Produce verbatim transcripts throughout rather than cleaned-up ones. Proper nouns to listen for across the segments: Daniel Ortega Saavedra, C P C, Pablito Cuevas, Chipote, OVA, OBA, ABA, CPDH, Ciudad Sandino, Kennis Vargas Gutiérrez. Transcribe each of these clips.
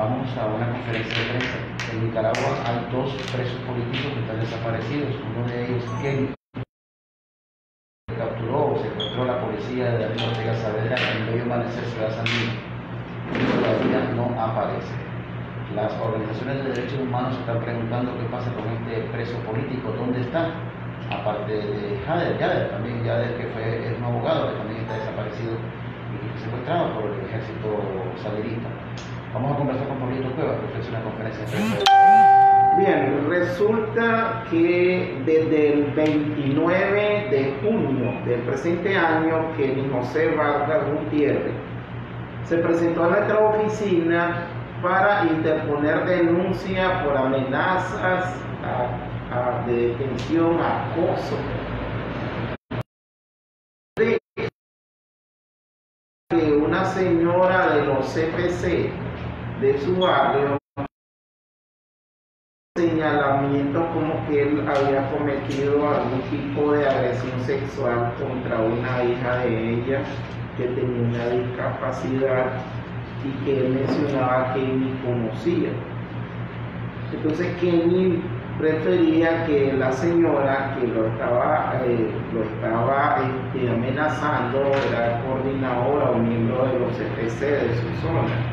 vamos a una conferencia de prensa. En Nicaragua hay dos presos políticos que están desaparecidos. Uno de ellos, Kennis, que capturó o secuestró la policía de Daniel Ortega Saavedra en medio amanecer Ciudad Sandino. Y todavía no aparece. Las organizaciones de derechos humanos se están preguntando qué pasa con este preso político, dónde está. Aparte de Jader, Jader también, Jader que fue, es un abogado que también está desaparecido y secuestrado por el ejército salirista. Vamos a conversar con Pablito Cuevas, que ofrece una conferencia. Bien, resulta que desde el veintinueve de junio del presente año, que Kennis Vargas Gutiérrez se presentó a nuestra oficina para interponer denuncia por amenazas a, a, de detención, acoso, de una señora de los C P C de su barrio, señalamientos como que él había cometido algún tipo de agresión sexual contra una hija de ella que tenía una discapacidad y que él mencionaba que ni conocía. Entonces Kenny prefería que la señora que lo estaba, eh, lo estaba este, amenazando era coordinadora o miembro de los C P C de su zona.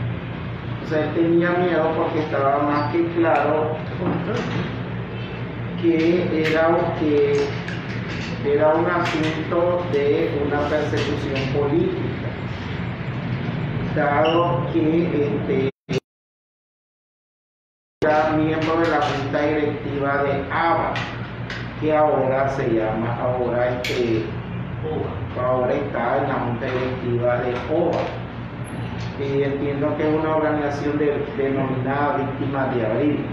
O sea, él tenía miedo porque estaba más que claro que era, que era un asunto de una persecución política, dado que este, era miembro de la junta directiva de A B A, que ahora se llama, ahora, este, ahora está en la junta directiva de O V A. Y entiendo que es una organización de, denominada Víctimas de Abril.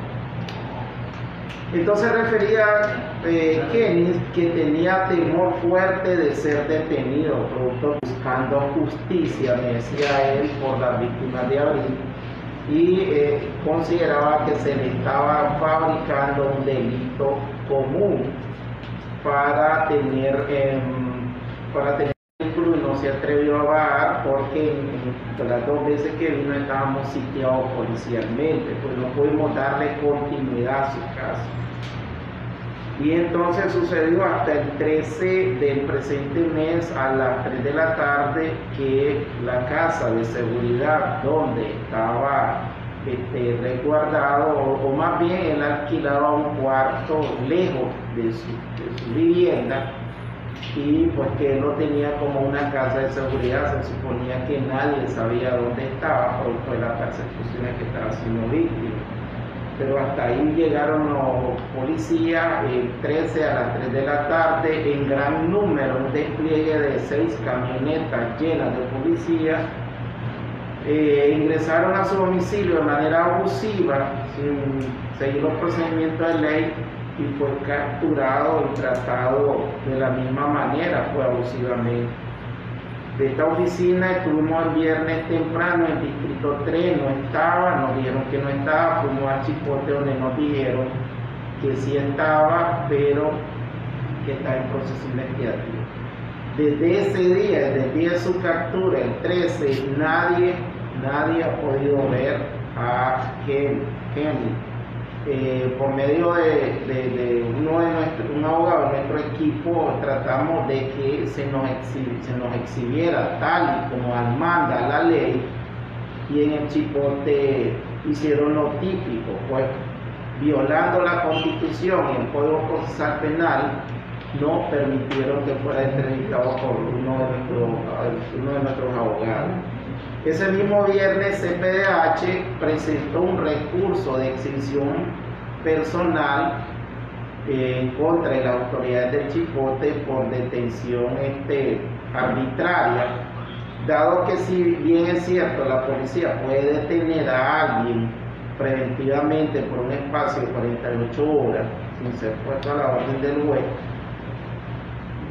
Entonces refería eh, Kennis que tenía temor fuerte de ser detenido, producto buscando justicia, me decía él, por las víctimas de abril, y eh, consideraba que se le estaba fabricando un delito común para tener, eh, para tener vínculo, y no se atrevió a bajar porque en las dos veces que vino estábamos sitiados policialmente, pues no pudimos darle continuidad a su caso. Y entonces sucedió hasta el trece del presente mes a las tres de la tarde que la casa de seguridad donde estaba este, resguardado, o, o más bien él alquilaba un cuarto lejos de su, de su vivienda, y pues que él no tenía como una casa de seguridad, se suponía que nadie sabía dónde estaba producto de las persecuciones que estaba siendo víctima. Pero hasta ahí llegaron los policías el trece a las tres de la tarde en gran número, un despliegue de seis camionetas llenas de policías. Eh, ingresaron a su domicilio de manera abusiva sin seguir los procedimientos de ley y fue capturado y tratado de la misma manera, fue abusivamente. De esta oficina estuvimos el viernes temprano en el distrito tres, no estaba, nos dijeron que no estaba, fuimos a Chipote donde nos dijeron que sí estaba, pero que está en proceso investigativo. Desde ese día, desde el día de su captura, el trece, nadie, nadie ha podido ver a Kenny. Eh, por medio de, de, de uno de nuestro, un abogado de nuestro equipo tratamos de que se nos, exhi, se nos exhibiera tal y como manda la ley, y en el Chipote hicieron lo típico, pues violando la Constitución y el Código Procesal Penal no permitieron que fuera entrevistado por uno de nuestros, uno de nuestros abogados. Ese mismo viernes, C P D H presentó un recurso de exhibición personal eh, contra las autoridades del Chipote por detención este, arbitraria, dado que si bien es cierto la policía puede detener a alguien preventivamente por un espacio de cuarenta y ocho horas sin ser puesto a la orden del juez,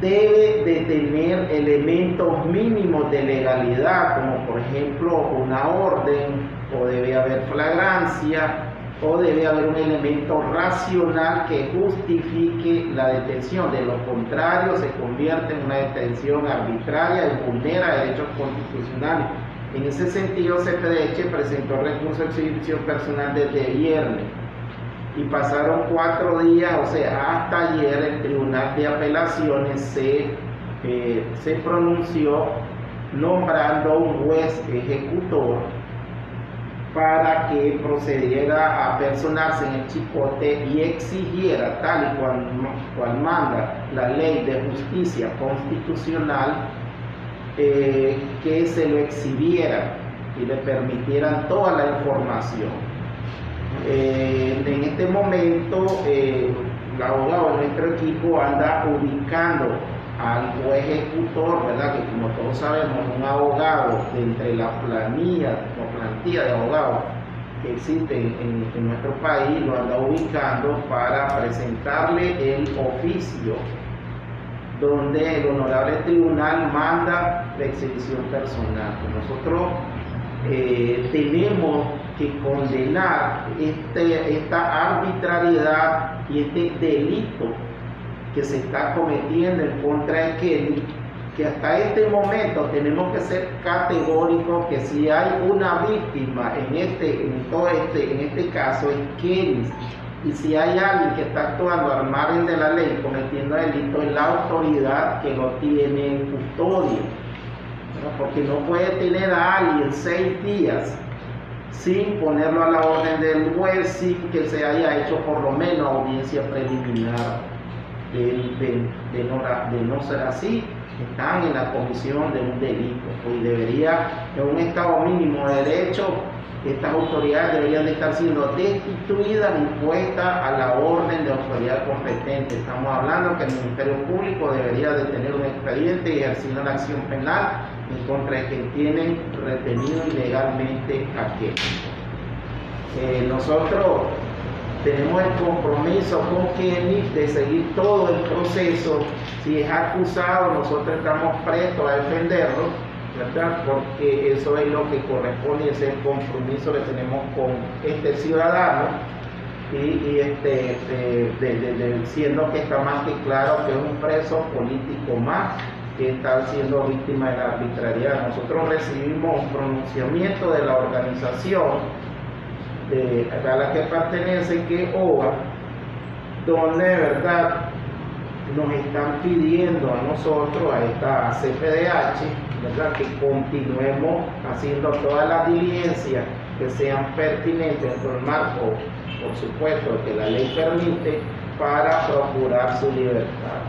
debe de tener elementos mínimos de legalidad, como por ejemplo una orden, o debe haber flagrancia, o debe haber un elemento racional que justifique la detención. De lo contrario, se convierte en una detención arbitraria y vulnera derechos constitucionales En ese sentido, C P D H presentó recurso de exhibición personal desde viernes y pasaron cuatro días, o sea, hasta ayer el Tribunal de Apelaciones se, eh, se pronunció nombrando un juez ejecutor para que procediera a personarse en el Chipote y exigiera, tal y cual, cual manda la ley de justicia constitucional, eh, que se lo exhibiera y le permitieran toda la información. Eh, en este momento, eh, la abogada de nuestro equipo anda ubicando al juez ejecutor, ¿verdad? Que, como todos sabemos, un abogado entre la planilla, la plantilla de abogados que existe en, en nuestro país, lo anda ubicando para presentarle el oficio donde el honorable tribunal manda la exhibición personal. Nosotros eh, tenemos que condenar este, esta arbitrariedad y este delito que se está cometiendo en contra de Kennis, que hasta este momento tenemos que ser categóricos que si hay una víctima en este, en todo este, en este caso es Kennis, y si hay alguien que está actuando al margen de la ley cometiendo delito es la autoridad que lo tiene en custodia, ¿no? Porque no puede tener a alguien seis días sin ponerlo a la orden del juez, sin que se haya hecho por lo menos audiencia preliminar. De, de, de, no, de no ser así, están en la comisión de un delito y debería, en un estado mínimo de derecho, estas autoridades deberían de estar siendo destituidas y puestas a la orden de autoridad competente. Estamos hablando que el Ministerio Público debería de tener un expediente y ejerciendo la acción penal en contra de quien tienen retenido ilegalmente a quien. Eh, nosotros tenemos el compromiso con Kennis de seguir todo el proceso. Si es acusado, nosotros estamos prestos a defenderlo, ¿verdad? Porque eso es lo que corresponde y ese es el compromiso que tenemos con este ciudadano. Y, y este, de, de, de, de, siendo que está más que claro que es un preso político más que está siendo víctima de la arbitrariedad. Nosotros recibimos un pronunciamiento de la organización De, a la que pertenece, que es O B A, donde de verdad nos están pidiendo a nosotros, a esta C P D H, ¿verdad?, que continuemos haciendo todas las diligencias que sean pertinentes dentro del marco, por supuesto, que la ley permite, para procurar su libertad.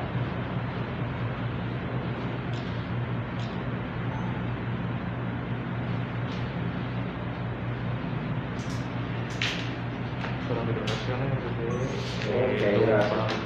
Gracias.